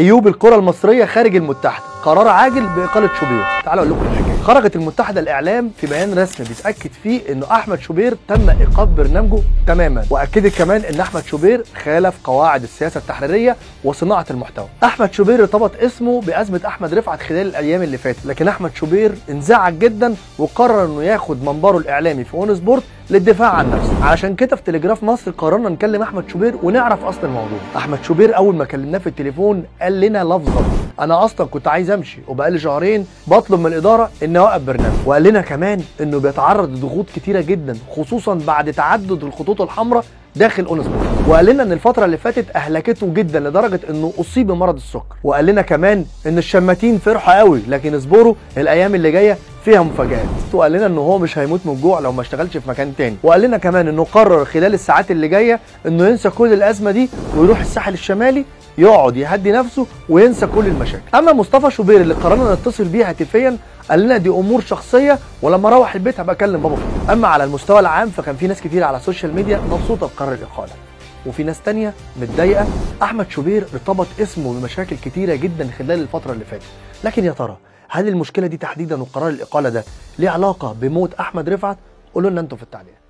عيوب الكرة المصرية خارج المتحدة، قرار عاجل بإقالة شوبير. تعالوا أقول لكم الحكاية. خرجت المتحدة الإعلام في بيان رسمي بيتأكد فيه إنه أحمد شوبير تم إيقاف برنامجه تماماً، وأكدت كمان إن أحمد شوبير خالف قواعد السياسة التحريرية وصناعة المحتوى. أحمد شوبير ارتبط اسمه بأزمة أحمد رفعت خلال الأيام اللي فاتت، لكن أحمد شوبير انزعج جداً وقرر إنه ياخد منبره الإعلامي في أون سبورت للدفاع عن نفسه. علشان كده في تليجراف مصر قررنا نكلم احمد شوبير ونعرف اصل الموضوع. احمد شوبير اول ما كلمناه في التليفون قال لنا لفظا: انا اصلا كنت عايز امشي وبقالي شهرين بطلب من الاداره ان اوقف برنامج. وقال لنا كمان انه بيتعرض لضغوط كتيره جدا، خصوصا بعد تعدد الخطوط الحمراء داخل أونسبوك. وقال لنا ان الفتره اللي فاتت اهلكته جدا لدرجه انه اصيب بمرض السكر. وقال لنا كمان ان الشماتين فرحه قوي، لكن اصبروا الايام اللي جايه فيها مفاجآت. وقال لنا انه هو مش هيموت من الجوع لو ما اشتغلش في مكان تاني. وقال لنا كمان انه قرر خلال الساعات اللي جايه انه ينسى كل الازمه دي ويروح الساحل الشمالي يقعد يهدي نفسه وينسى كل المشاكل. اما مصطفى شوبير اللي قررنا نتصل بيه هاتفيا قال لنا دي امور شخصيه، ولما اروح البيت هبقى اكلم بابا فيه. اما على المستوى العام فكان في ناس كتير على السوشيال ميديا مبسوطه بقرار الاقاله، وفي ناس تانية متضايقه. احمد شوبير ارتبط اسمه بمشاكل كتيره جدا خلال الفتره اللي فاتت، لكن يا ترى هل المشكله دي تحديدا وقرار الاقاله ده ليه علاقه بموت احمد رفعت؟ قولوا لنا انتم في التعليقات.